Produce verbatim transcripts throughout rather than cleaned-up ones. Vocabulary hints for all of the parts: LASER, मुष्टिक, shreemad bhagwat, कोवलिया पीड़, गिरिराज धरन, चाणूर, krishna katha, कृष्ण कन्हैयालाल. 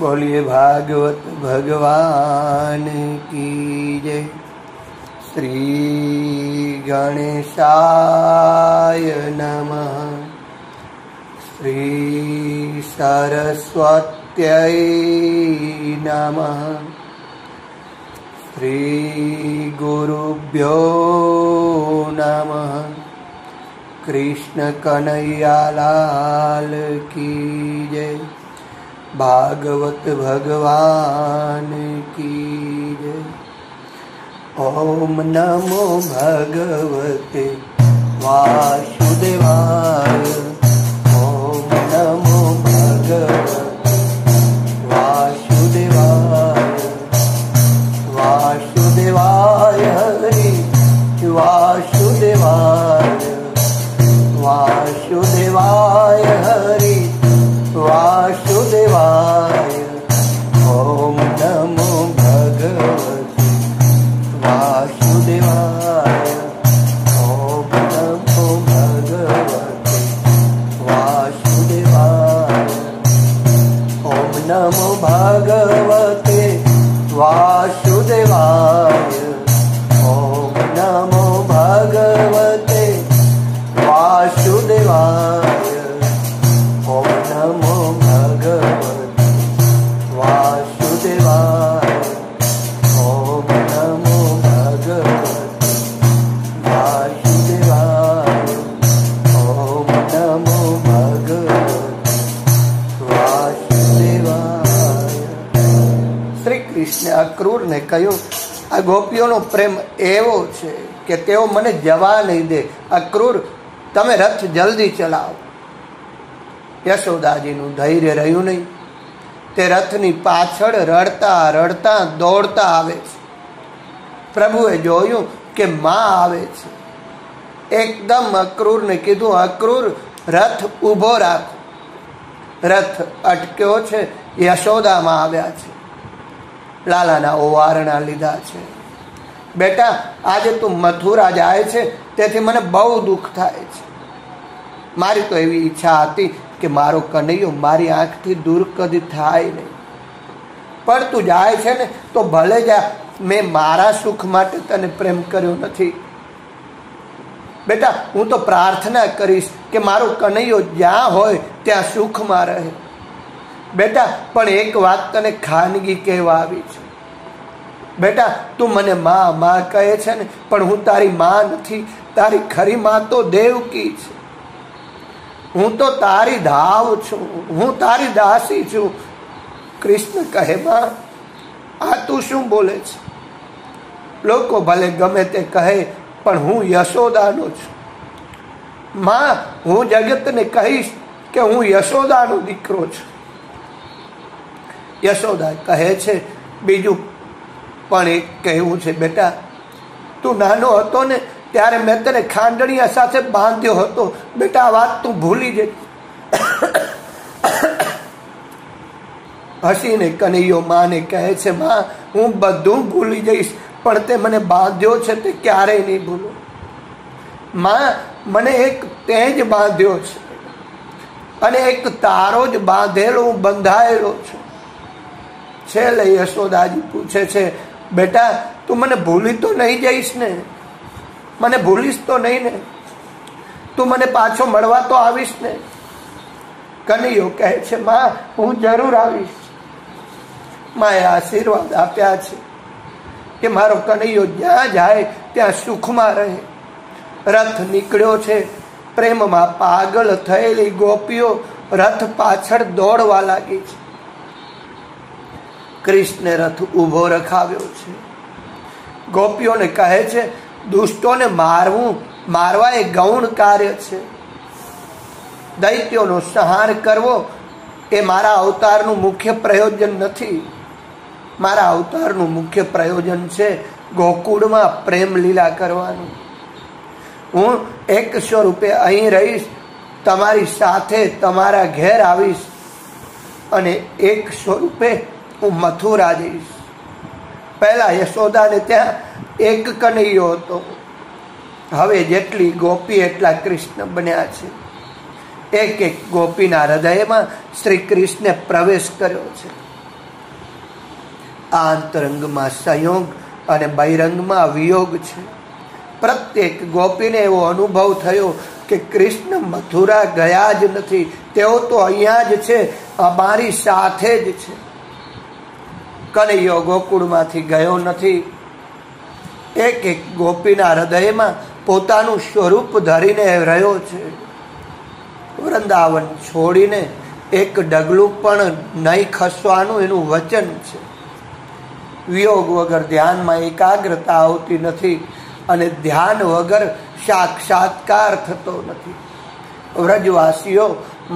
बोलिए भागवत भगवान की जय। श्री गणेशाय नमः। श्री सरस्वत्यै नमः। श्री गुरुभ्यो नमः। कृष्ण कन्हैयालाल की जय। भागवत भगवान की जय। ओम नमो भगवते वासुदेवाय। ओम नमो भगवते वासुदेवाय। वासुदेवाय हरि वासुदेवाय। वासुदेवाय हरि वासुदेवाय। ओम नमो भगवते वासुदेवाय। ओम नमो भगवते वासुदेवाय। ओम नमो भगवते वासुदेवाय। ओम नमो भगवते वासुदेवाय। અક્રૂર ને કહ્યું, આ ગોપીઓનો પ્રેમ એવો છે કે તેઓ મને જવા નહીં દે। અક્રૂર, તમે રથ જલ્દી ચલાવો। યશોદાજીનું ધૈર્ય રહ્યું નહીં, તે રથની પાછળ રડતા રડતા દોડતા આવે છે। પ્રભુએ જોયું કે માં આવે છે, એકદમ અક્રૂરને કીધું, અક્રૂર રથ ઊભો રાખો। રથ અટક્યો છે, યશોદામાં આવ્યા છે, લાલાના ઓવારણા લીધા છે। બેટા, આજે તું મથુરા જાય છે તેથી મને બહુ દુઃખ થાય છે। મારી તો એવી ઈચ્છા હતી કે મારો કનૈયો મારી આંખથી દૂર કદી થાય નહીં, પણ તું જાય છે ને તો ભલે જા, મેં મારા સુખ માટે તને પ્રેમ કર્યો નથી। બેટા, હું તો પ્રાર્થના કરીશ કે મારો કનૈયો જ્યાં હોય ત્યાં સુખમાં રહે। बेटा, पण एक बात तने खानगी कहवा आवी छे। बेटा, तू मने माँ माँ कहे छे ने, पण हूँ तारी माँ नथी। तारी खरी माँ तो देवकी छे। हूँ तो तारी धाव छू, हूँ तारी दासी छू। कृष्ण कहे, माँ आ तू शू बोले छे? लोको भले गमे ते कहे, पण हूँ यशोदानो छू। माँ, हूँ जगत ने कहीश के हूँ यशोदानो दीकरो छू। यशोदा कहे छे, बीजू पण एक कहेवुं छे, बेटा तू नानो हतो ने त्यारे मैं तने खांडणिया साथे बांध्यो हतो। बेटा, आ वात तू भूली जे। हसीने कन्हैयो माने कहे छे, मां हूँ बधुं भूली जईश, पण ते मने बांध्यो छे ते क्यारेय नहीं भूलो। मां, मने एक तेज बांध्यो छे अने एक तारो ज बांधेलो, हूँ बंधायेलो छुं। छेले यशोदाजी पूछे छे, बेटा तू मने भूली तो नहीं जाईश ने? मने भूलीश तो नहीं ने? तू मने पाछो मळवा तो आवीश ने? कन्हैयो कहे छे, मां हूँ जरूर आवीश। माए आशीर्वाद आप्या छे के मारो कन्हैयो ज्यां जाए त्यां सुखमां रहे। रथ निकळ्यो छे, प्रेममां पागल थयेली गोपीओ रथ पाछळ दौड़वा लागी छे। कृष्ण रथ उभो रखाव्यो छे। गोपीओने कहे छे, दुष्टोने मारवुं मारवा ए गौण कार्य छे। दैत्योनो संहार करवो ए मारा अवतारनुं मुख्य प्रयोजन नथी। मारा अवतारनुं मुख्य प्रयोजन छे गोकुळमां प्रेम लीला करवानुं। हूँ एक स्वरूपे अहीं रहीश, तमारी साथे तमारा घेर आवीश अने एक स्वरूपे हूँ मथुरा जईश। पहला यशोदा ने त्यां एक कन्हैयो हतो, हवे जेटली गोपी एटला कृष्ण बन्या छे। एक एक गोपीना हृदयमां श्री कृष्णे प्रवेश कर्यो छे। आंतरंग में संयोग अने बहिरंग में वियोग छे। प्रत्येक गोपी ने एवो अनुभव थयो कि कृष्ण मथुरा गया ज नथी, तेओ तो अहींया ज छे, अमारी साथे ज छे। कनैयो गोकुळमांथी गयो नथी। एक एक गोपीना हृदयमां पोतानुं स्वरूप धरीने रह्यो छे। वृंदावन छोड़ीने एक डगलू पण नहीं खसवानुं एनुं वचन छे। वियोग वगर ध्यान में एकाग्रता आवती नथी अने ध्यान वगर साक्षात्कार थतो नथी। व्रजवासीओ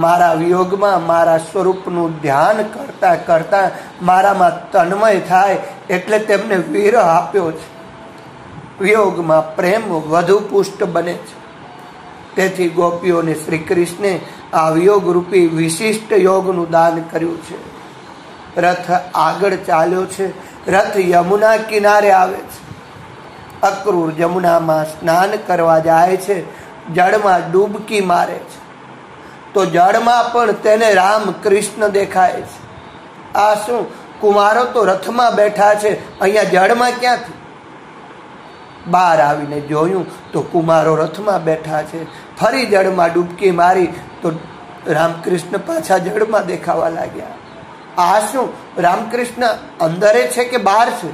मारा वियोग में मारा स्वरूपनुं ध्यान करता करता मारामां तन्मय थाय एटले तेमने वीरह आप्यो छे। वियोग में प्रेम वधु पुष्ट बने छे। तेथी गोपीओने श्री कृष्णे आ वियोग रूपी विशिष्ट योगनुं दान कर्युं छे। रथ आगळ चाल्यो छे। रथ यमुना किनारे आवे छे। अक्रूर यमुना में स्नान करवा जाए छे। जड़ में डूबकी मारे छे तो जड़ में पण तेने राम कृष्ण देखाय छे। आ शुं कुमारो तो रथ में बैठा छे, अहींया जड़ में क्यांथी? बार आवीने जोयुं तो कुमारो रथ में बैठा छे। फरी जड़ में डूबकी मारी तो रामकृष्ण पाछा जड़ में देखावा लाग्या। आ शुं रामकृष्ण अंदरे छे के बहार छे?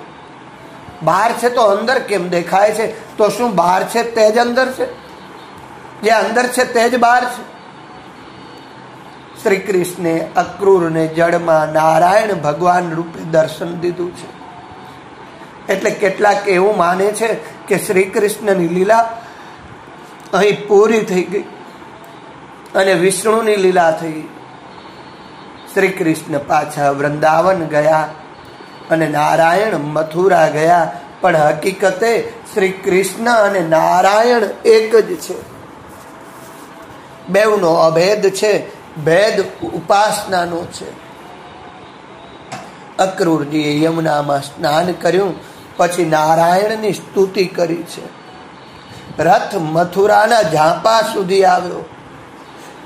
बहार छे तो अंदर केम देखाय छे? तो शुं बहार छे तेज अंदर छे? जे अंदर छे तेज बहार छे? श्री कृष्णे अक्रूर ने जड़ में नारायण भगवान रूपे दर्शन दीधुं छे। एटले केटलाक एवुं माने छे के श्री कृष्णनी लीला अहीं पूरी थई गई अने विष्णुनी लीला थई। श्री कृष्ण पाछा वृंदावन गया अने नारायण मथुरा गया, पण हकीकते श्री कृष्ण अने नारायण एक ज छे। बेवनो अभेद छे। भेद उपासनानो छे। अक्रूरजीए यमुनामां स्नान कर्युं पछी नारायणनी स्तुति करी छे। रथ मथुराना झांपा सुधी आव्यो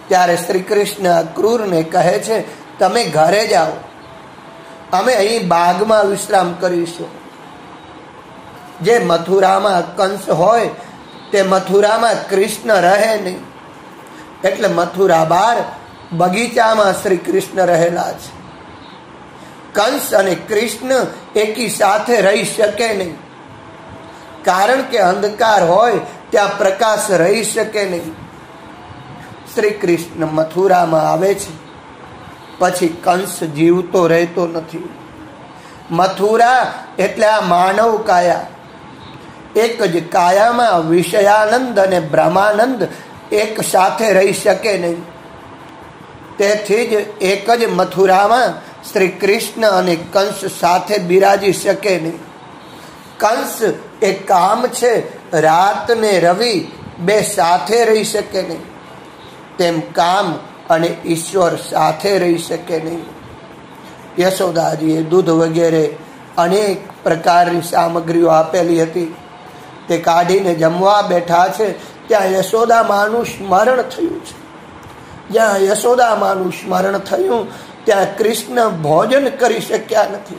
त्यारे श्री कृष्ण अक्रूरने कहे छे, तमे घरे जाओ, अमे अहीं बागमां विश्राम करीशुं। जे मथुरामां कंस होय ते मथुरामां कृष्ण रहे नहीं, एटले मथुरा बार बगीचामां श्री कृष्ण रहेला छे। कंस अने कृष्ण एकी साथे रही शके नहीं, कारण के अंधकार होय त्यां प्रकाश रही शके नहीं। श्री कृष्ण मथुरा में आवे छे पछी कंस जीवतो रहेतो नथी। मथुरा एटले आ मानव काया, एक ज काया में विषयानंद अने ब्रह्मानंद एक साथे रही शके नहीं। तेथी ज एक ज मथुरा में श्री कृष्ण अने कंस साथे बिराजी शके नहीं। कंस एक काम छे, रात ने रवि बे साथे रही शके नहीं, तेम काम अने ईश्वर साथे रही शके नहीं। यशोदाजीए दूध वगैरे अनेक प्रकारनी सामग्रीओ आपेली हती, ते काढीने जमवा बेठा छे। त्यां यशोदा मानुं स्मरण थयुं छे। ज्यां यशोदा मानुं स्मरण थयुं त्यां कृष्ण भोजन करी शक्या नथी।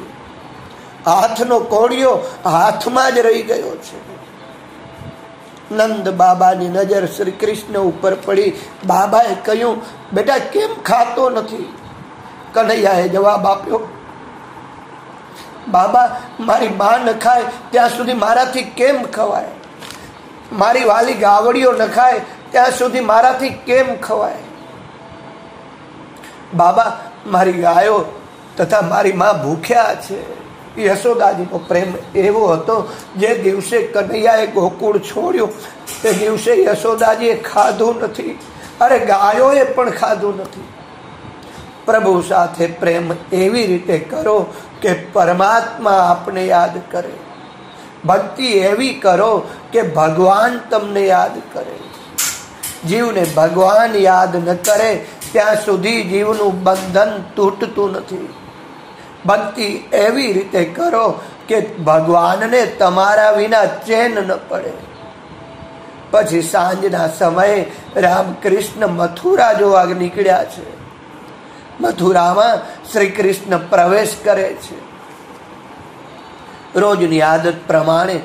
हाथनो कोड़ियो हाथ में ज रही गयो छे। नंद बाबानी नजर श्री कृष्ण उपर पड़ी। बाबाए कह्युं, बेटा केम खातो नथी? कन्हैयाए जवाब आप्यो, बाबा मारी मां न खाय त्यां सुधी माराथी केम खवाय? मारी वाली गावड़ियो न खाय त्यां सुधी माराथी केम खवाय? बाबा मारी गायो तथा मारी मां भूख्या छे। यशोदाजी नो प्रेम एवो हतो, जे दिवसे कन्हैयाए गोकुळ छोड्यो ते दिवसे यशोदाजीए खाधुं नथी, अरे गायोए पण खाधुं नथी। प्रभु साथे प्रेम एवी रीते करो के परमात्मा आपने याद करे। भक्ति एवी करो के भगवान तमने याद करे। जीवने भगवान याद न करे त्यां सुधी जीवनु बंधन तूटतुं नथी। भक्ति एवी रीते करो के भगवान ने तमारा विना चैन न पड़े। पछी सांजना समये रामकृष्ण मथुरा जोवा नीकळ्या छे। मथुरा में श्री कृष्ण प्रवेश करे छे। रोजनी आदत प्रमाणे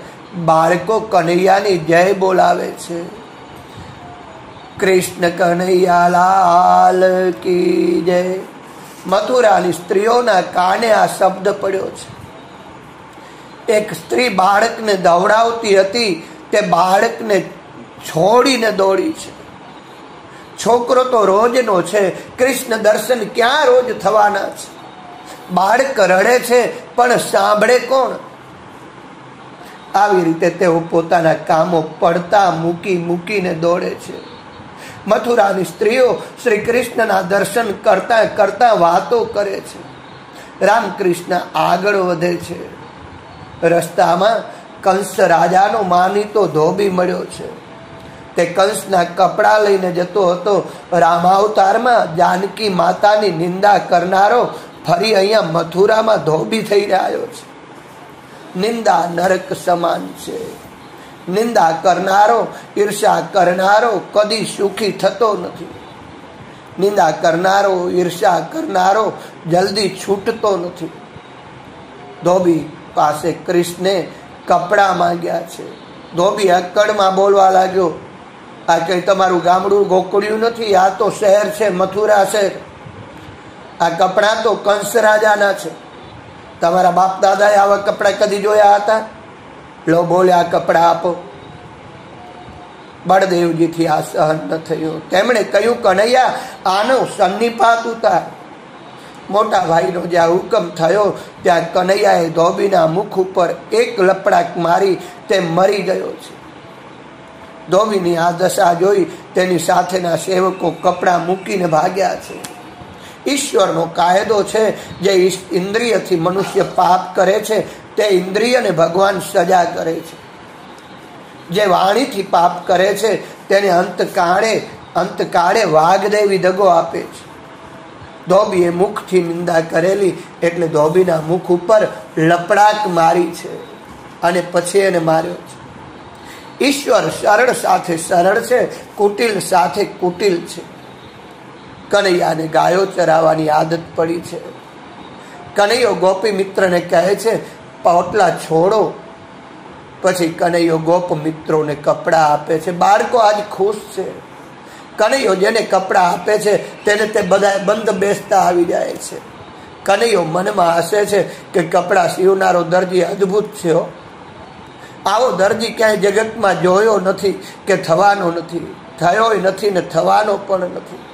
बाळको कन्हैयानी जय बोलावे छे। कृष्ण कन्हैया लाल की जय। मथुरानी स्त्रीओना काने आ शब्द पड्यो छे। एक स्त्री बाळकने दौड़ावती हती ते बाळकने छोड़ीने दौड़ी छे। छोकरो तो रोजनो छे, कृष्ण दर्शन क्या रोज थवाना छे। बाळक रड़े छे पण सांभळे कोण? આવી રીતે તેઓ પોતાના કામો પડતા મૂકી મૂકીને દોડે છે। મથુરાની સ્ત્રીઓ શ્રી કૃષ્ણના દર્શન કરતા કરતા વાતો કરે છે। રામકૃષ્ણ આગળ વધે છે। રસ્તામાં કંસ રાજાનો માનીતો ધોબી મળ્યો છે। તે કંસના કપડાં લઈને જતો હતો। રામાવતારમાં જાનકી માતાની નિંદા કરનારો ફરી અહીંયા મથુરામાં ધોબી થઈ રહ્યો છે। निंदा नरक समान छे। निंदा करनारो ईर्षा करनारो कदी सुखी थतो नथी। निंदा करनारो ईर्षा करनारो जल्दी छूटतो नथी। धोबी पासे कृष्णे कपड़ा मांग्या छे। धोबी अक्कड़ में बोलवा लाग्यो, आ कई तमारू गामडू गोकड़ियु नथी, आ तो शहर छे, मथुरा शहर। आ कपड़ा तो कंस राजाना छे। तमारा बाप दादाए आवा कपड़ा कदी जोया हता? लो बोल्या कपड़ा आपो। बड़देवजी थी आ सहन न थयो। तेमणे कह्युं, कन्हैया आनो सन्निपात उतार। मोटा भाईनो ज्या हुकम थयो त्या कन्हैयाए धोबीना मुख उपर एक लपड़ाक मारी ते मरी गयो छे। धोबीनी आ दशा जोई तेनी साथेना सेवको कपड़ा मूकीने भाग्या छे। ईश्वर नो कायदो छे, जे इंद्रिय थी मनुष्य पाप करे छे ते इंद्रिय ने भगवान सजा करे छे। जे वाणी थी पाप करे छे तेने अंत काळे अंत काळे वागदेवी दगो आपे छे। धोबीए मुख थी निंदा करेली एटले धोबीना मुख उपर लपड़ाक मारी छे अने पछी एने मार्यो छे। ईश्वर सरल साथे सरल छे, कुटिल साथे कुटिल छे। कन्हैया ने गायो चरावानी आदत पड़ी छे। कन्हैयो गोपी मित्र ने कहे छे, पोटला छोड़ो। पछी कन्हैयो गोप मित्रों ने कपड़ा आपे छे। बाळको आज खुश छे। कन्हैयो जेने कपड़ा आपे छे तेने ते बधाय बंद बेसता आवी जाय छे। कन्हैयो मन में हसे छे के कपड़ा सीवनारो दर्जी अद्भुत छे। आवो दर्जी क्यांय जगत में जोयो नथी के थवानो नथी, थयोय नथी ने थवानो पण नथी।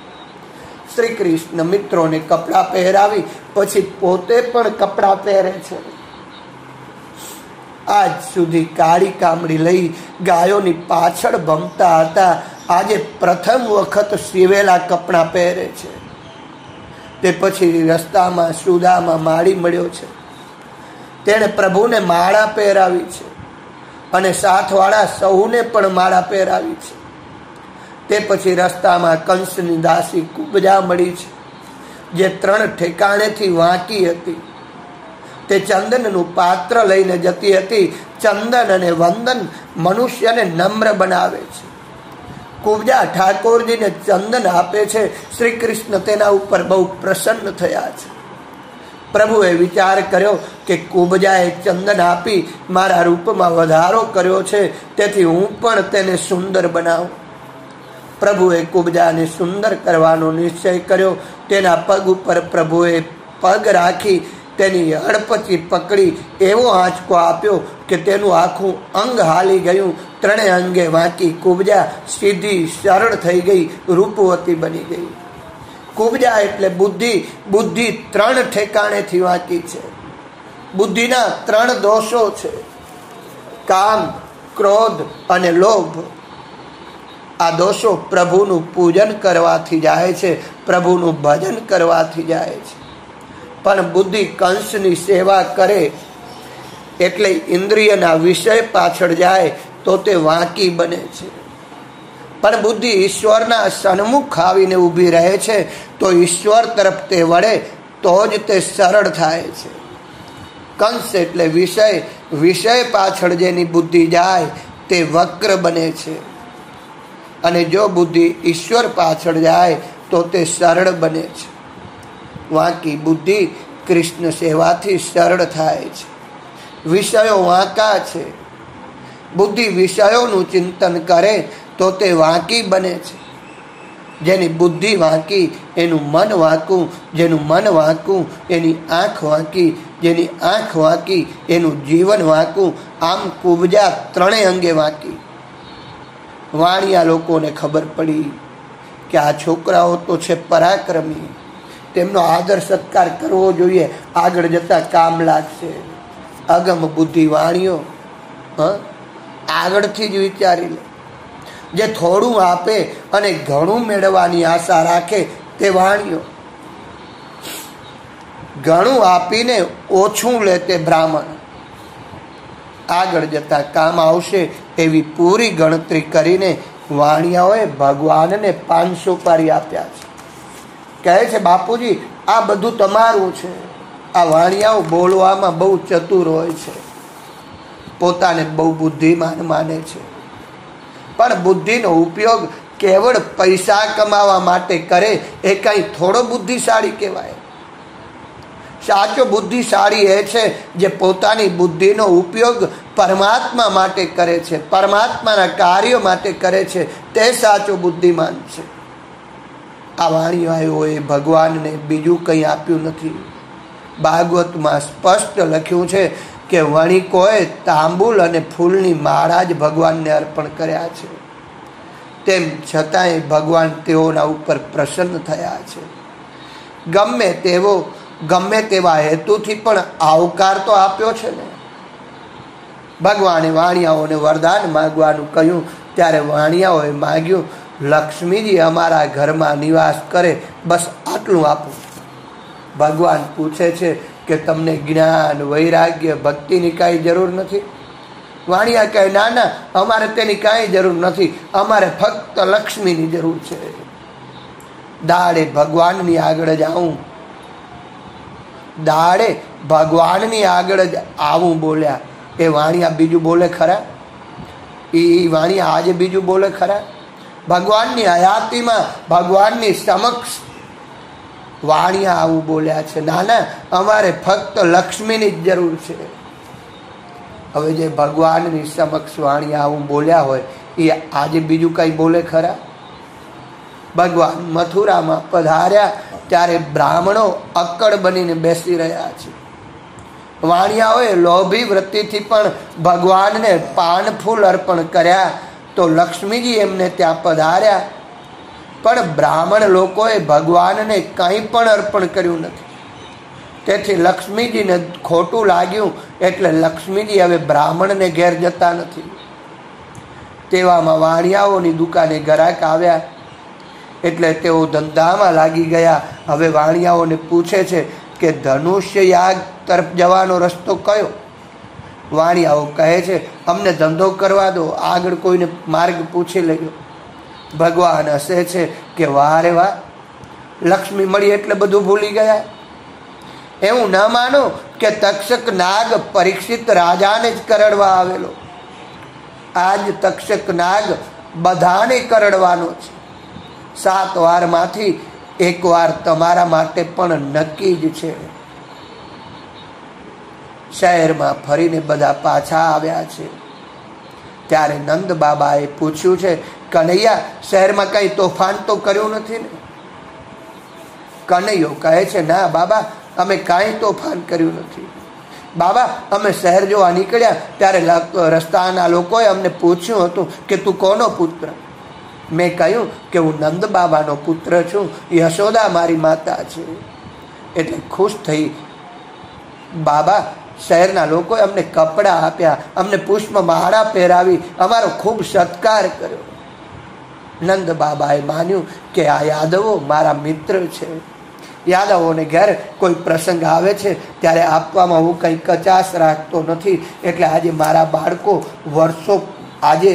श्री कृष्ण मित्रों ने कपड़ा पहरावी पछी पोते पण कपड़ा पहरे छे। आज सुधी काळी कामड़ी लई गायोनी पाछळ भमता हता, आजे प्रथम वखत सीवेला कपड़ा पहरे छे। ते पछी रस्तामां सुदामा माळी मळ्यो छे। तेणे प्रभुने माळा पहरावी छे अने साथवाळा सौने पण माळा पहरावी छे। ते पछी रस्ता में कंसनी दासी कुब्जा मळी छे, जे त्रण ठेकाणेथी वांकी हती। ते चंदननुं पात्र लईने जती हती। चंदन अने वंदन मनुष्यने नम्र बनावे छे। कुब्जा ठाकोरजीने चंदन आपे छे। श्री कृष्ण तेना उपर बहु प्रसन्न थया छे। प्रभुए विचार कर्यो के कुब्जाए चंदन आपी मारा रूपमां वधारो कर्यो छे, तेथी हुं पण तेने सुंदर बनावुं। प्रभुए कुब्जा ने सुंदर करवानो निश्चय कर्यो। तेना पग उपर प्रभुए पग राखी तेनी हड़पची पकड़ी एवो आंचको आप्यो के तेनु आखू अंग हाली गयु। त्रणेय अंगे वांकी कुब्जा सीधी सरल थई गई, रूपवती बनी गई। कुब्जा एटले बुद्धि। बुद्धि त्रण ठेकाणे थी वांकी छे। बुद्धिना त्रण दोषो छे, काम, क्रोध अने लोभ। आ दोषो प्रभुनु पूजन करवाथी जाए छे, प्रभुनु भजन करवाथी जाए छे। पण बुद्धि कंसनी सेवा करे एटले इंद्रियना विषय पाछळ जाए तो ते वांकी बने छे। पण बुद्धि ईश्वरना सन्मुख आवीने ऊभी रहे छे तो ईश्वर तरफ ते वळे तो ज ते सरळ थाय छे। कंस एटले विषय। विषय पाछळ जेनी बुद्धि जाए ते वक्र बने छे अने जो बुद्धि ईश्वर पाछळ जाए तो ते सरळ बने छे। वांकी बुद्धि कृष्ण सेवाथी सरळ थाय छे। विषयों वाँका है। बुद्धि विषयों चिंतन करे तो ते वाँकी बने छे। जेनी बुद्धि वाँकी एनु मन वाँकू, जेनु मन वाँकू एनी आँख वाँकी, जेनी आँख वाँकी एनु जीवन वाँकू। आम कुबजा त्रणेय अंगे वाँकी। वाणिया लोकोने खबर पड़ी कि आ छोकराओ तो छे पराक्रमी, तेमनो आदर सत्कार करवो जोईए, आगळ जता काम लागशे। अगम बुद्धि वाणियो हाँ आगळथी ज विचारी ले। जे थोड़ू आपे अने घणू मेळवानी आशा राखे ते वाणियो। घणू आपीने ओछू ले ते ब्राह्मण। आगळ जता काम आवशे एवी पूरी गणतरी करीने वाणियाओए भगवानने पांचसो पारी आप्या छे। कहे छे बापूजी आ बधुं तमारुं छे। आ वाणियाओ बोलवामां बहु चतुर होय छे, पोताने बहु बुद्धिमान माने छे, पर बुद्धिनो उपयोग केवल पैसा कमावा माटे करे ए कई थोड़ो बुद्धिशाड़ी कहेवाय। साचो बुद्धिशाड़ी ए छे जे पोतानी बुद्धिनो उपयोग परमात्मा माटे करे छे, परमात्माना कार्यो माटे करे छे, ते साचो बुद्धिमान छे। आ वाणियाओए भगवानने बीजुं कंई आप्युं नथी। भागवतमां स्पष्ट लख्युं छे के वणिकोए तांबूल अने फूलनी माळा ज भगवानने अर्पण कर्या छे, तेम छतांय भगवान तेओना उपर प्रसन्न थया छे। गमे तेवो गमे तेवा हेतुथी पण आवकार तो आप्यो छे ने। भगवाने वाणियाओने वरदान मागवानुं कह्युं त्यारे वाणियाओए माग्युं, लक्ष्मीजी अमारा घरमां निवास करे, बस आटलुं आपो। भगवान पूछे छे के तमने ज्ञान वैराग्य भक्ति नी काई जरूर नथी? वाणिया कहे ना ना अमारे तेनी काई जरूर नथी, अमारे फक्त लक्ष्मी नी जरूर छे। दाड़े भगवान नी आगळ जाऊं, दाड़े भगवान नी आगळ आवूं बोल्या ए वाणिया बीजू बोले खरा? ई वाणिया आज बीजू बोले खरा? भगवान नी हयाती मां भगवान नी समक्ष वाणिया आवू बोल्या छे। ना ना अमारे फक्त लक्ष्मी नी जरूर छे। हवे जे भगवान नी समक्ष वाणिया आवू बोल्या होय ई आज बीजू काई बोले खरा? भगवान मथुरा में पधार्या त्यारे ब्राह्मणों अक्कड़ बनीने बेसी रह्या छे। वाणियाओए लोभी वृत्तिथी पण भगवानने पान फूल अर्पण कर्या तो लक्ष्मीजी एमने त्यां पधार्या, पर ब्राह्मण लोकोए भगवान ने कहीं पण अर्पण कर्युं नथी। तेथी लक्ष्मीजी ने खोटू लाग्युं एटले लक्ष्मीजी हवे ब्राह्मण ने घेर जता नथी। तेवामां वाणियाओनी दुकाने ग्राहक आव्या एटले तेओ धंधामां लागी गया। हवे वाणियाओने पूछे छे के धनुष्य याग तरफ जवानो रस्तो कयो? वाणियाओ कहे छे अमने धंधो करवा दो, आगळ कोईने मार्ग पूछी लेजो। भगवान हसे छे के वाह रे वाह, लक्ष्मी मळी एटले बधुं भूली गया? एवुं न मानो के तक्षक नाग परीक्षित राजाने ज करडवा आवेलो। आज तक्षक नाग बधाने करडवानो छे। सात वार मांथी एक वार तमारा माटे पण नक्की ज छे। शहेरमां फरीने बधा पाछा आव्या छे त्यारे नंद बाबाए पूछ्युं छे कन्हैया शहर में कई तोफान तो कर्युं नथी ने? कन्हैयो कहे छे ना बाबा अमे कई तोफान कर्युं नथी। बाबा अमे शहर जोवा निकळ्या त्यारे रस्ताना लोकोए अमने पूछ्युं हतुं के तू कोनो पुत्र? मैं कह्युं के हूँ नंद बाबानो पुत्र छूँ, यशोदा मारी माता छे। एटले खुश थई बाबा शहरना लोकोए अमने कपड़ा आप्या, अमने पुष्पमाळा पहेरावी, अमारो खूब सत्कार कर्यो। नंद बाबाए मान्युं के आ यादवो मारा मित्र छे। यादवोने घर कोई प्रसंग आवे छे त्यारे आपवामां हूँ कंई कचास राखतो नथी, एटले आजे मारा बाळको वर्षो आजे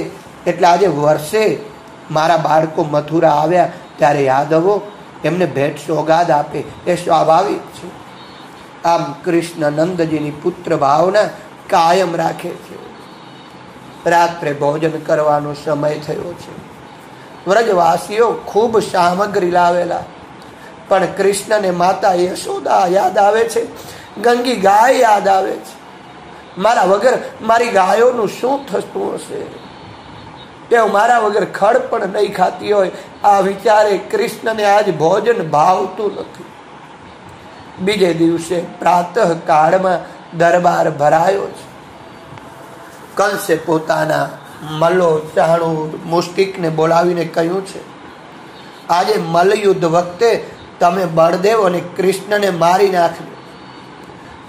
एटले आजे वर्षे मारा बाळको मथुरा आव्या त्यारे यादवो एमने भेट सोगाद आपे, ए स्वाभाविक छे। आम कृष्ण नंदजीनी पुत्र भावना कायम राखे छे। रात्रे भोजन करवानो समय थयो छे। व्रजवासीओ खूब सामग्री लावेला पण कृष्ण ने माता यशोदा याद आवे छे, गंगी गाय याद आवे छे। મારા વગર મારી ગાયોનું શું થતું હશે, તેઓ મારા વગર ખડ પણ નહીં ખાતી હોય. આ વિચારે કૃષ્ણને આજ ભોજન ભાવતું નથી. બીજે દિવસે પ્રાતઃ કાળમાં દરબાર ભરાયો છે. કંસે પોતાના મલો, ચાણૂર, મુષ્ટિકને બોલાવીને કહ્યું છે, આજે મલયુદ્ધ વખતે તમે બળદેવ અને કૃષ્ણને મારી નાખજો.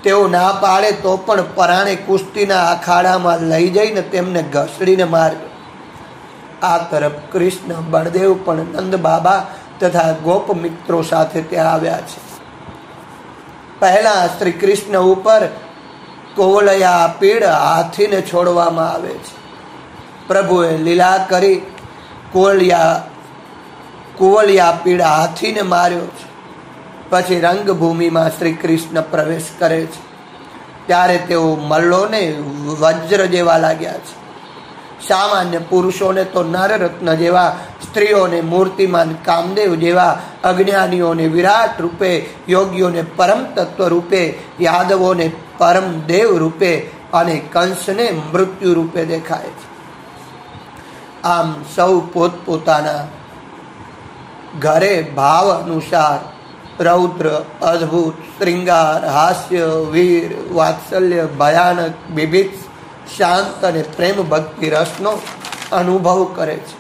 તેઓ ના પાડે તો પણ પરાણે કુસ્તીના અખાડામાં લઈ જઈને તેમને ઘસડીને મારજો. આ તરફ કૃષ્ણ, બળદેવ પણ નંદ બાબા તથા ગોપ મિત્રો સાથે ત્યાં આવ્યા છે. પહેલા શ્રી કૃષ્ણ ઉપર કોવલયા પીડ હાથીને છોડવામાં આવે છે. પ્રભુએ લીલા કરી કોવલિયા કોવલિયા પીડ હાથીને માર્યો છે. પછી રંગભૂમિમાં શ્રી કૃષ્ણ પ્રવેશ કરે છે. ત્યારે તેઓ મલ્લોને વજ્ર જેવા લાગ્યા છે. સામાન્ય પુરુષોને તો નરરત્ન જેવા, સ્ત્રીઓને મૂર્તિમાન કામદેવ જેવા, અજ્ઞાનીઓને વિરાટ રૂપે, યોગીઓને પરમ તત્વ રૂપે, યાદવોને પરમ દેવ રૂપે અને કંસને મૃત્યુ રૂપે દેખાય છે. આમ સૌ પોતપોતાના ઘરે ભાવ અનુસાર રૌદ્ર, અદ્ભુત, શ્રૃંગાર, હાસ્ય, વીર, વાત્સલ્ય, ભયાનક, બીભિત્સ, શાંત અને પ્રેમ ભક્તિ રસનો અનુભવ કરે છે.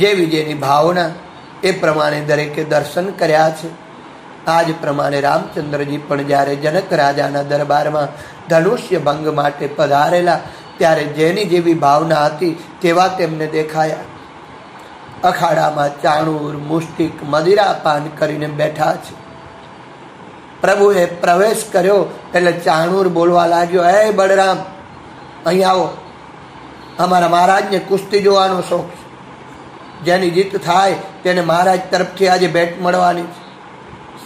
જેવી જેની ભાવના એ પ્રમાણે દરેકે દર્શન કર્યા છે. આ જ પ્રમાણે રામચંદ્રજી પણ જ્યારે જનક રાજાના દરબારમાં ધનુષ્ય ભંગ માટે પધારેલા ત્યારે જેની જેવી ભાવના હતી તેવા તેમને દેખાયા. અખાડામાં ચાણૂર, મુષ્ટિક, મદિરા પાન કરીને બેઠા છે. પ્રભુએ પ્રવેશ કર્યો એટલે ચાણૂર બોલવા લાગ્યો, હે બળરામ, અહીં આવો, અમારા મહારાજને કુસ્તી જોવાનો શોખ છે. જેની જીત થાય તેને મહારાજ તરફથી આજે ભેટ મળવાની છે.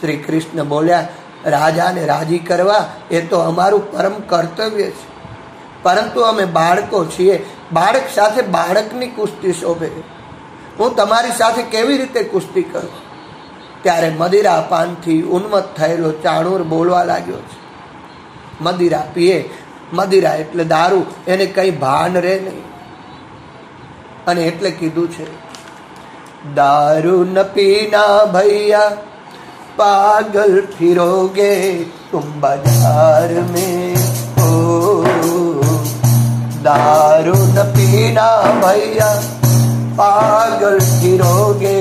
શ્રી કૃષ્ણ બોલ્યા, રાજાને રાજી કરવા એ તો અમારું પરમ કર્તવ્ય છે, પરંતુ અમે બાળકો છીએ. બાળક સાથે બાળકની કુસ્તી શોભે. હું તમારી સાથે કેવી રીતે કુસ્તી કરું? ત્યારે મદિરા પાનથી ઉન્મત્ત થયેલો ચાણૂર બોલવા લાગ્યો છે. મદિરા પીએ, મદિરા એટલે દારૂ, એને કંઈ ભાન રહે નહીં. અને એટલે કીધું છે, દારૂ ન પીના ભૈયા, પાગલ ફિરોગે તુમ બજાર મેં હો. દારૂ ન પીના ભૈયા, પાગલ ફિરોગે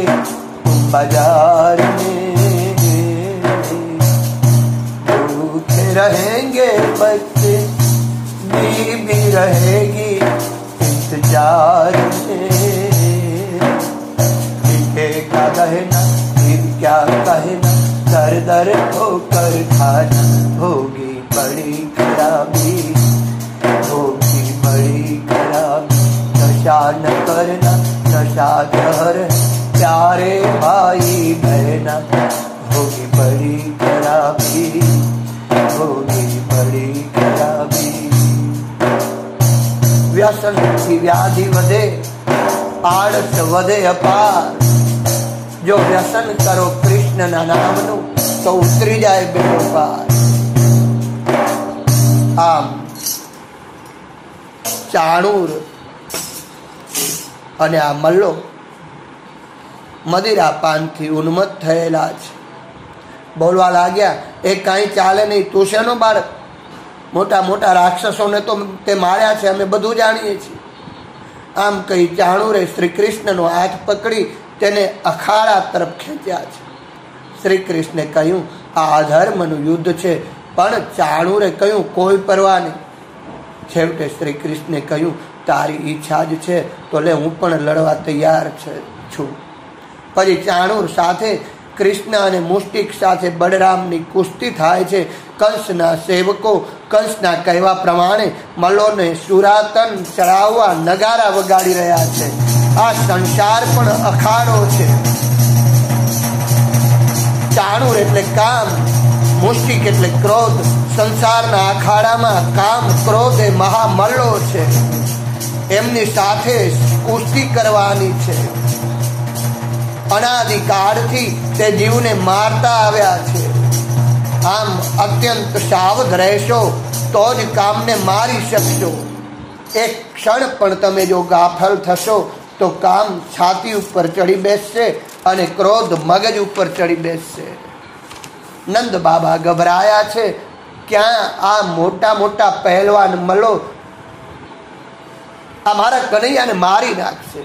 बाजार में, भूखे रहेंगे बच्चे, बीबी रहेगी इंतजार में. पीके का कहना फिर क्या कहना, दर दर होकर खाना, होगी बड़ी खराबी, होगी बड़ी खराबी. नशा न करना, नशा जहर प्यारे भाई बहना, होगी बड़ी खराबी, होगी बड़ी खराबी. व्यसन की व्याधि वधे, आड़स वधे अपार. जो व्यसन करो कृष्ण ना नामनु, तो उतरी जाए बेड़ो पार. आम चाणूर अने आ मल्लो મદિરા પાનથી ઉન્મત્ત થયેલા છે. બોલવા લાગ્યા, એ કાંઈ ચાલે નહીં, તું શેનો બાળક? મોટા મોટા રાક્ષસોને તો તે માર્યા છે, અમે બધું જાણીએ છીએ. આમ કહી ચાણુરે શ્રી કૃષ્ણનો હાથ પકડી તેને અખાડા તરફ ખેંચ્યા છે. શ્રી કૃષ્ણે કહ્યું, આ અધર્મનું યુદ્ધ છે. પણ ચાણુરે કહ્યું, કોઈ પરવા નહીં. છેવટે શ્રી કૃષ્ણે કહ્યું, તારી ઈચ્છા જ છે તો લે, હું પણ લડવા તૈયાર છું. પછી ચાણૂર સાથે કૃષ્ણ અને મુષ્ટિક સાથે બળરામની કુસ્તી થાય છે. કંસના સેવકો કંસના કહેવા પ્રમાણે મલોને સુરાતન ચડાવવા નગારા વગાડી રહ્યા છે. આ સંસાર પણ અખાડો છે. ચાણૂર એટલે કામ, મુષ્ટિક એટલે ક્રોધ. સંસારના અખાડામાં કામ, ક્રોધ એ મહામલ્લો છે. એમની સાથે કુસ્તી કરવાની છે. અનાદિકાળથી તે જીવને મારતા આવ્યા છે. आम अत्यंत सावध रहेशो तो ज कामने मारी શકશો। एक क्षण पण तमे जो गाफल थशो तो काम छाती पर चढ़ी बेसशे अने क्रोध मगज पर चढ़ी बेसशे। नंद बाबा गभराया छे, क्या आ मोटा मोटा पहलवान मलो अमारा कन्हैया ने मारी नाखशे।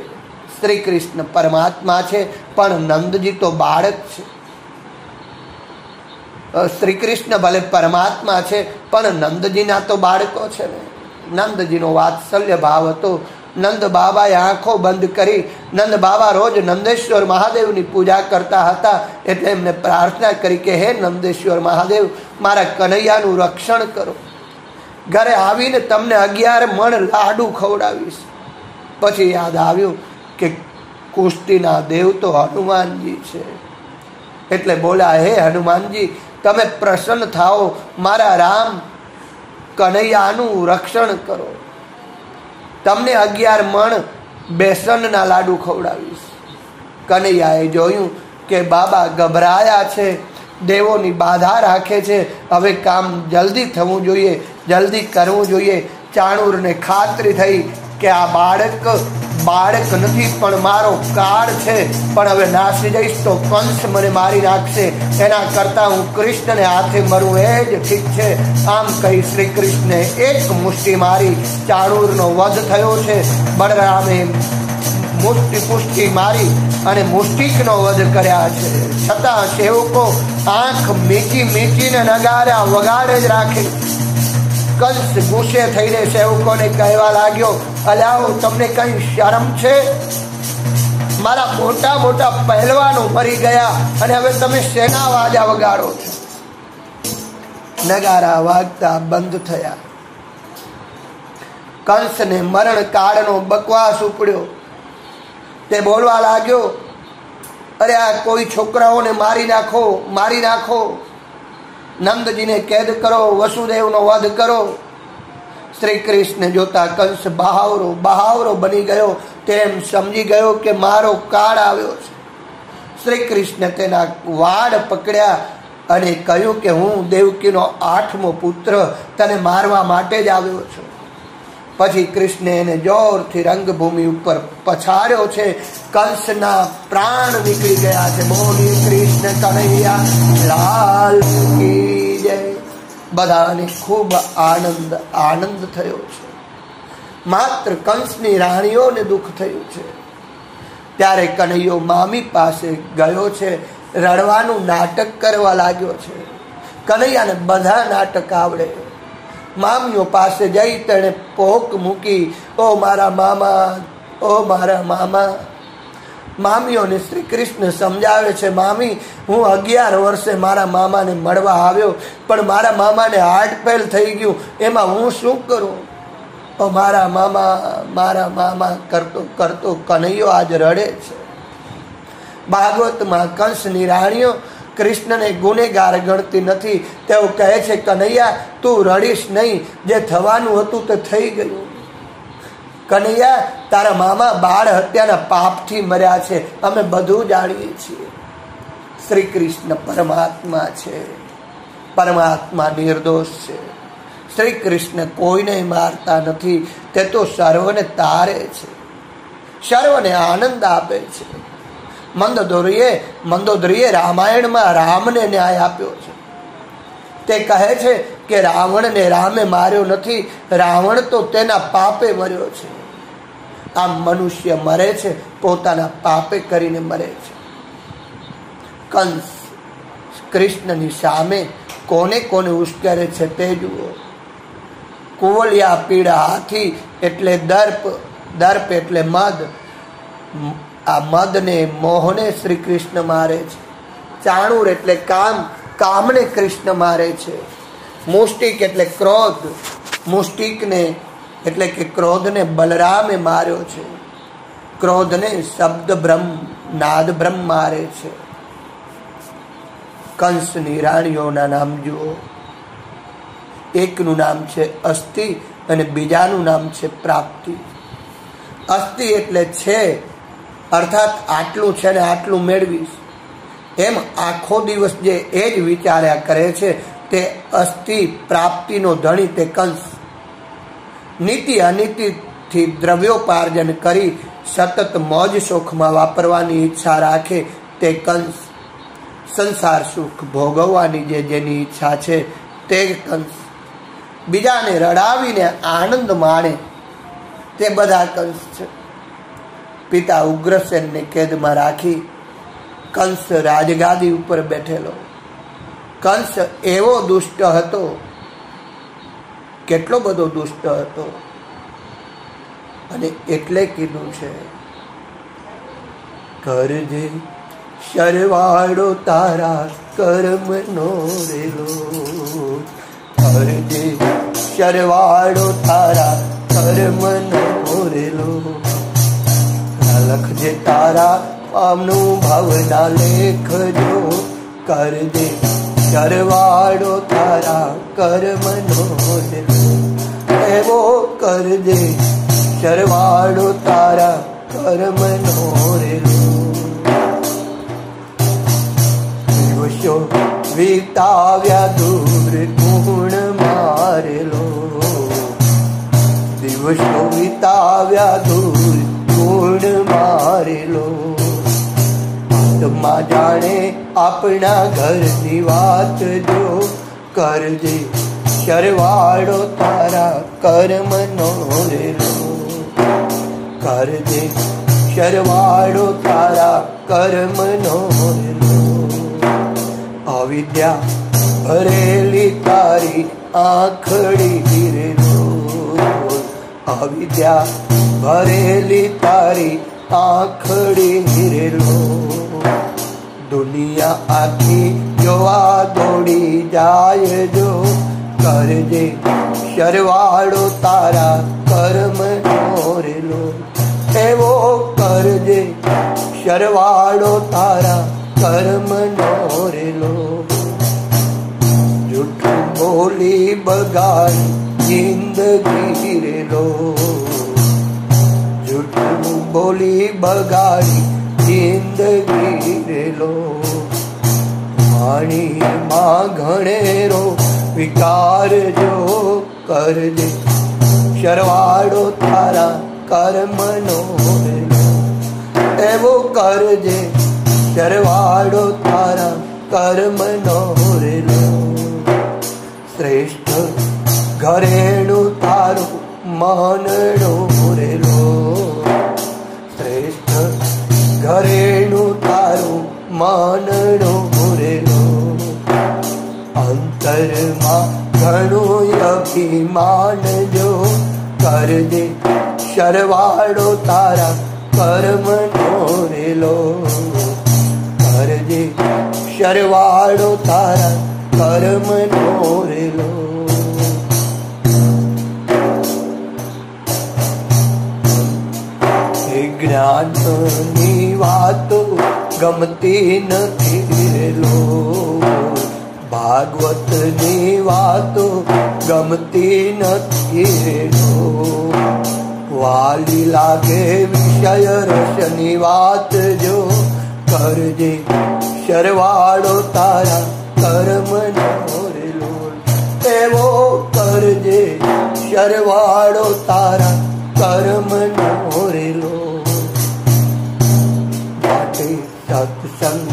श्री कृष्ण परमात्मा छे पण नंद जी तो बाळक छे। श्री कृष्ण भले परमात्मा छे पण नंदजीना तो बाळको छे ने। नंदजीनो वात्सल्य भाव हतो। नंद बाबाए आँखों बंद करी। नंद बाबा रोज नंदेश्वर महादेवनी पूजा करता हता एटले एमने प्रार्थना करी के हे नंदेश्वर महादेव मारा कन्हैयानुं रक्षण करो। घरे आवीने तमने अगियार मण लाडू खवडावीश। पछी याद आव्युं के कुश्तीना देव तो हनुमानजी छे एटले बोला हे हनुमानजी तमे प्रसन्न थाओ मारा राम कन्हैयानु रक्षण करो। तमने अगियार मण बेसनना लाडू खवडावीश। कन्हैयाए जोयुं के बाबा गभराया छे, देवोनी बाधा राखे छे, हवे काम जल्दी थवुं जोईए, जल्दी करवुं जोईए। चाणूरने खातरी थई के आ बाळक बाळक नथी पण मारो काळ छे, पण हवे नासी जईश तो कंस मने मारी नाखशे, एना करता हूँ कृष्ण ने हाथे मरूं ए ज ठीक छे। आम कही श्री कृष्णे एक मुष्ठी मारी। चाणूरनो वध थयो छे। बलरामे मुष्टि पुष्टि मारी अने मुष्टिकनो वध कर्या छे, छतां सेवको आँख मीची मीचीने नगारा वगाड़े ज राखे। कंस गुस्से थईने सेवकोने कहेवा लाग्यो, अलाओ तमने कई शरम छे? मारा मोटा मोटा पहलवानो मरी गया अने हवे तमे सेना वाजा वगाड़ो छो। नगारा वागता बंद थया। कंस ने मरण काळनो बकवास उपड्यो। ते बोलवा लाग्यो, अरे आ कोई छोकराओने मारी नाखो, मारी नाखो, नंद जी ने कैद करो, वसुदेव नो वध करो। श्री कृष्ण जोता कंस बहावरो बहावरो बनी गयो। तेम समझी गयो के मारो काळ आव्यो छे। श्री कृष्ण तेना वाड पकड्या अने कह्युं के हूँ देवकीनो आठमो पुत्र तने मारवा माटे ज आव्यो छुं। पछी कृष्णे एने जोरथी रंगभूमि उपर पछाड्यो छे। कंसना प्राण नीकळी गया छे। बोली कृष्ण कन्हैया लाल की जय। बधाने खूब आनंद आनंद थयो छे। मात्र कंसनी राणीओने दुख थयुं छे। त्यारे कन्हैयो मामी पासे गयो छे। रडवानुं नाटक करवा लाग्यो छे। कन्हैयाने बधा नाटक आवडे। मामियों पास जाई तेणे पोक मूकी, ओ मारा मामा, ओ मारा मामा। मामियों ने श्री कृष्ण समझावे छे, मामी हूँ अगियार वर्षे मारा मामा ने मळवा आव्यो पण मारा मामा ने हार्ट फेल थई गयुं, एमा हूँ शुं करूँ? ओ मारा मामा, मारा मामा करतो करतो कन्हैयो आज रड़े छे। भागवत में कंस निराणियो कृष्ण ने गुनेगार गणती नहीं। तेओ कहे छे कन्हैया तू रड़ीश नहीं, जे थवानुं हतुं ते थई गयुं। कन्हैया तारा मामा बाळ हत्याना पापथी मर्या छे, अमे बधुं जाणीए छीए। श्री कृष्ण परमात्मा छे, परमात्मा निर्दोष छे। श्री कृष्ण कोईने मारता नहीं, ते तो सर्वने तारे छे, सर्वने आनंद आपे छे। मंदोदरीए मंदोदरीए रामायण में राम ने न्याय आप्यो छे। ते कहे छे के रावण ने रामे मार्यो नथी, रावण तो तेना पापे मर्यो छे। आम मनुष्य मरे छे पोताना पापे करीने मरे छे। कंस कृष्णनी सामे कोने कोने उश्केरे छे ते जुओ। कुवलिया पीड़ा हाथी एटले दर्प, दर्प एटले मद। आ मद ने मोहने श्री कृष्ण मारे छे। चाणूर एटले काम, कामने कृष्ण मारे छे। मुष्टिक एटले क्रोध, मुष्टिक ने एटले के क्रोध ने बलरामे मार्यो छे। क्रोध ने शब्द ब्रह्म, नाद ब्रह्म मारे छे। कंस नी राणीओना नाम जुओ। एकनुं नाम छे अस्ति अने बीजानुं नाम छे प्राप्ति। अस्ति एटले छे अर्थात आटलू छे ने आटलू मेळवीश। एम आखो दिवस जे एज विचार्या करे छे ते अस्थि प्राप्ति नो धणी ते कंस नीति अनीति थी द्रव्योपार्जन करी सतत मौज शोख में वापरवानी इच्छा राखे ते कंस संसार सुख भोगवानी जे जेनी इच्छा छे ते कंस बीजाने रड़ावीने आनंद माणे ते बधा कंस छे। पिता उग्रसेन ने कैद में राखी कंस राजगादी उपर बैठेलो। कंस एवो दुष्ट हतो, केटलो बधो दुष्ट हतो अने एटले कीधुं छे करजे सरवाड़ो तारा कर्मनो रेलो, करजे सरवाड़ो तारा कर्मनो रेलो, लखजे तारा पामनु भावना लेखजो, करजे सरवाड़ो तारा कर्मनो रेलो, एवो करजे सरवाड़ो तारा कर्मनो रेलो। विवशो विताव्या दूर गुण मारेलो, विवशो विताव्या दूर गुण मारेलो, आत्मा जाने अपना घर की बात जो, करजे सरवाड़ो तारा कर्मनो रेलो, करजे सरवाड़ो तारा कर्मनो रेलो। अविद्या भरेली तारी आँखड़ी रेलो, अविद्या भरेली तारी आँखड़ी रेलो, दुनिया आखी जोवा दौड़ी जाए जो, करजे सरवाड़ो तारा कर्मनो रेलो, एवो करजे सरवाड़ो तारा कर्मनो रेलो। झूठू बोली बगाड़ी जिंदगी रेलो, झूठू बोली बगाड़ी जिंदगी रेलो, वाणी मां घणेरो विकार जो, करजे सरवाड़ो तारा कर्मनो रेलो, एवो करजे सरवाड़ो तारा कर्मनो रेलो। श्रेष्ठ घरेणु तारो मानणो रेलो, श्रेष्ठ घरेणु तारो मानणो रेलो, अंतरमा घणो अभिमान जो, करजे सरवाड़ो तारा कर्मनो रेलो, करजे सरवाड़ो तारा कर्मनो रेलो। ज्ञाननी वात गमती नथी रेलो, भागवतनी वात गमती नथी रेलो, वाली लागे विषय रसनी वात जो, करजे सरवाड़ो तारा कर्मनो रेलो, एवो करजे सरवाड़ो तारा कर्मनो रेलो। माटे सत्संग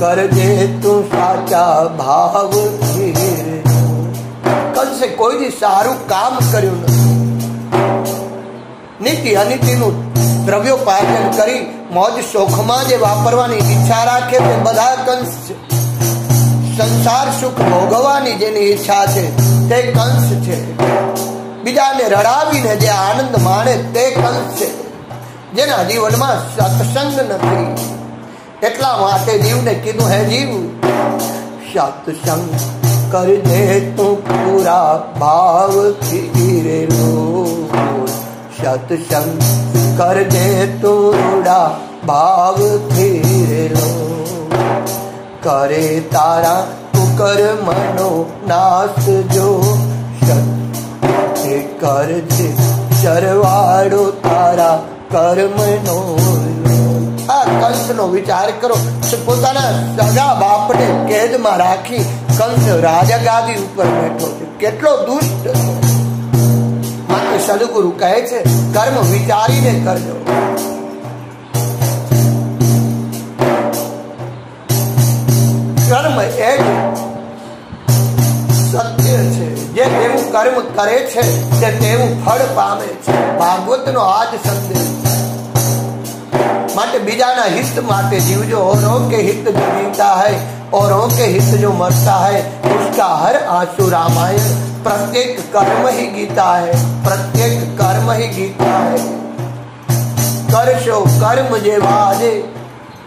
करजे तू साचा भाव थी रेलो, कल से कोई भी सारू काम कर्यु न, नीति अनीति नु द्रव्योपार्जन करी मौज शोखमा जे वापरवानी इच्छा राखे ते बधा कंस छे। संसार सुख भोगवानी जेनी इच्छा छे ते कंस छे। बीजाने रड़ावीने जे आनंद माणे ते कंस छे। जेना जीवनमां सत्संग नथी એટલા માટે જીવને કીધું હે જીવ સત્સંગ કરજે તું પૂરા ભાવથી રેલો, सत्संग करजे तूड़ा भाव फिरेलो, करे तारा कुकर्मनो नाश जो, करजे सरवाड़ो तारा कर्मनो। आ कंस नो विचार करो तो पोताना सगा बापने केद में राखी कंस राजा गादी ऊपर बैठो छे केटलो दुष्ट मात्र सदगुरु कहे छे कर्म विचारीने करजो। कर्म एक सत्य छे जे तेवु कर्म करे छे ते तेवु फल पामे छे। भागवत नो आज संदेश माटे बीजाना हित माटे जीवजो। औरों के हित जो जीता है, औरों के हित जो मरता है, उसका हर आंसू रामायण। प्रत्येक कर्म ही गीता है, प्रत्येक कर्म ही गीता है। करशो कर्म जे वाजे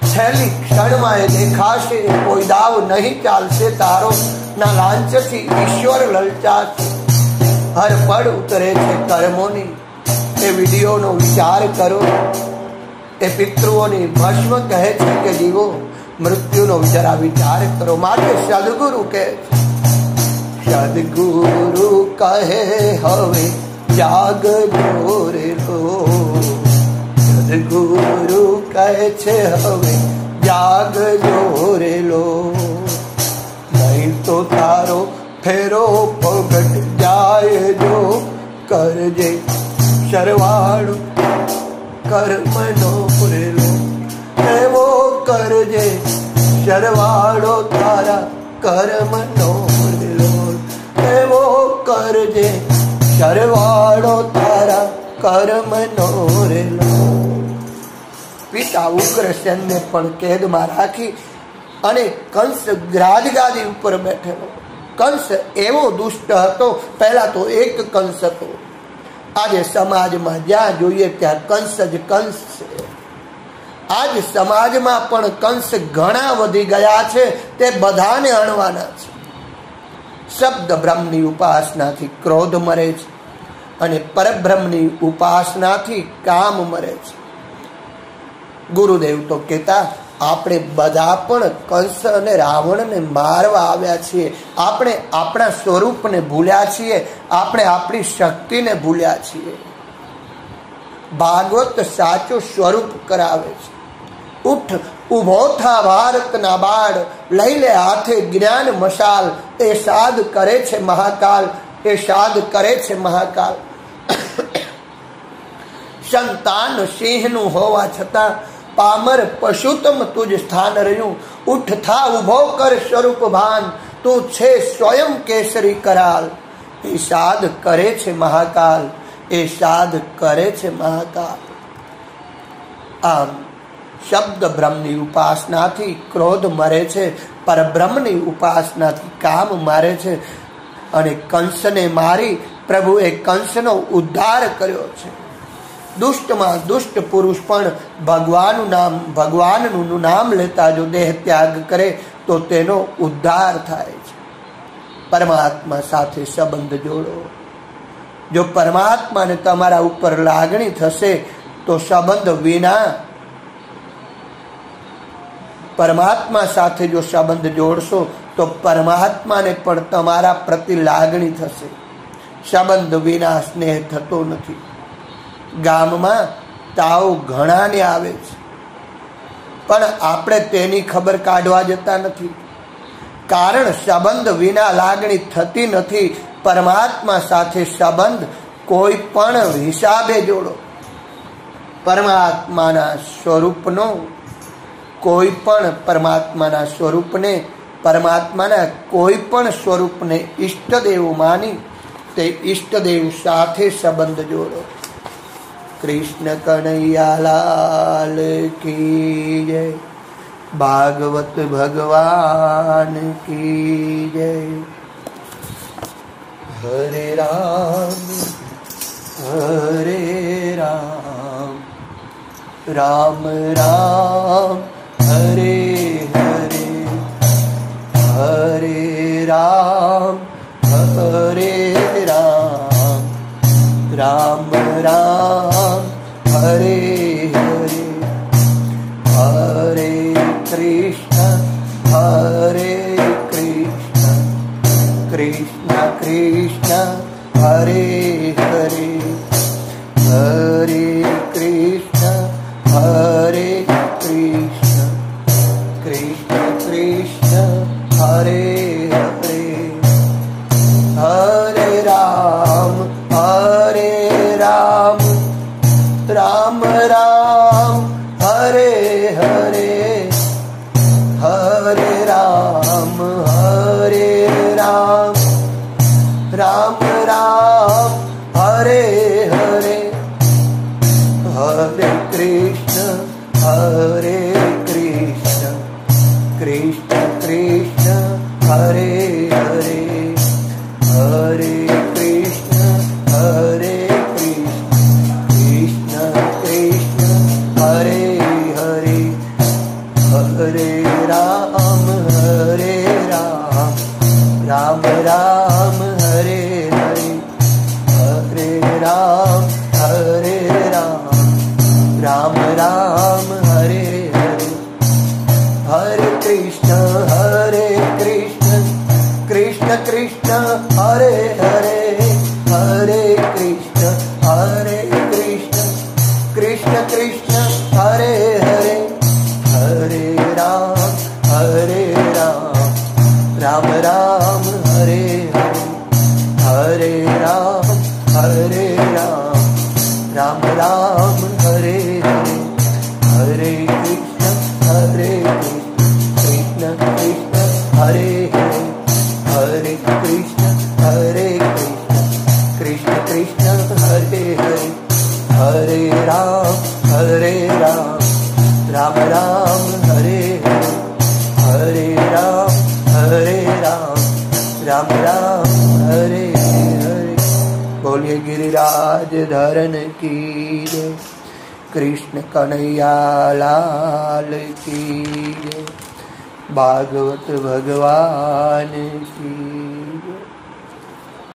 छेली क्षण में देखाशे। कोई दाव नहीं चालसे तारो, ना लांछती ईश्वर ललचाशे। हर पड़ उतरे छे कर्मोनी। ए वीडियो नो विचार करो। ए पितृओने भस्म कहे छे के जीवो मृत्यु नो जरा विचार करो। माटे सदगुरु के सदगुरु कहे हवे जाग भोर रो। सदगुरु कहे छे हवे जाग भोर लो, नहीं तो तारो फेरो पगट जाए। जो कर जे सरवाणु कर्मनो पुरेलो, एवो करजे शरवाड़ो तारा कर्मनो पुरेलो, एवो करजे शरवाड़ो तारा कर्मनो रेलो। पिता उग्रसेन ने पण केद में राखी अने कंस राजगादी उपर बैठेलो। कंस एवो दुष्ट हतो। पहला तो एक कंस हतो, आज समाज में ज्या जोईए त्या कंस ज कंस छे। आज समाज में पण कंस घणा वधी गया छे, ते बधाने हणवाना छे। शब्द ब्रह्मनी उपासना थी क्रोध मरे छे अने परब्रह्मनी उपासना थी काम मरे छे। गुरुदेव तो कहता आपणे बधा पण कंस अने रावण ने मारवा आव्या छीए। आपणे आपणा स्वरूपने भूल्या छीए, आपणे आपणी शक्तिने भूल्या छीए। भागवत साचो स्वरूप करावे छे। उठ उभो था भारत ना बाळ, लई ले हाथे ज्ञान मशाल। ए साध करे छे महाकाल, ए साध करे छे महाकाल। संतान सिंहनु होवा छता पामर पशुतम तुझ स्थान रह्यू। उठ था उभो कर स्वरूप भान, तू छे स्वयं केसरी कराल। ए साध करे छे महाकाल, ए साध करे छे महाकाल। आम शब्द ब्रह्मनी उपासना थी क्रोध मरे छे, पर ब्रह्मनी उपासना थी काम मारे छे। अने कंस ने मारी प्रभु ए कंस नो उद्धार कर्यो छे। दुष्ट में दुष्ट पुरुष पण भगवान नाम भगवान नु नाम लेता जो देह त्याग करे तो तेनो उद्धार थाय छे। परमात्मा साथे संबंध जोड़ो। जो परमात्मा ने तमारा उपर लागणी थशे तो संबंध विना परमात्मा साथे जो संबंध जोड़शो तो परमात्मा ने पण तमारा प्रति लागणी थशे। संबंध विना स्नेह थतो नथी। गाम में ताव घणा ने आवे छे पण आपणे तेनी खबर काढवा जता नथी, कारण संबंध विना लागणी थती नथी। परमात्मा साथे संबंध कोई पण हिसाबे जोड़ो। परमात्माना स्वरूपनो कोई पण परमात्माना स्वरूपने परमात्माना कोई पण स्वरूपने इष्टदेव मानी ते इष्टदेव साथे संबंध जोड़ो। कृष्ण कन्हैया लाल की जय। भागवत भगवान की जय। हरे राम हरे राम राम राम हरे हरे। हरे राम हरे राम राम राम हरे हरे। हरे कृष्ण हरे कृष्ण कृष्ण कृष्ण हरे हरे। हरे कृष्ण हरे कृष्ण। हरे कृष्ण कृष्ण कृष्ण हरे हरे हरे कृष्ण हरे कृष्ण कृष्ण कृष्ण हरे हरे हरे राम हरे राम राम राम हरे हरे हरे राम हरे राम राम राम हरे हरे हरे कृष्ण हरे कृष्ण कृष्ण कृष्ण हरे हरे हरे कृष्ण हरे कृष्ण कृष्ण कृष्ण हरे हरे हरे राम हरे राम राम राम हरे हरे हरे राम हरे राम राम राम हरे हरे हरे कृष्ण हरे कृष्ण कृष्ण हरे हरे हरे कृष्ण हरे कृष्ण कृष्ण कृष्ण हरे हरे हरे राम हरे राम राम राम हरे हरे हरे राम हरे राम राम राम हरे हरे बोलिए गिरिराज धरन की जय, कृष्ण कन्हैया लाल की जय, भागवत भगवान की।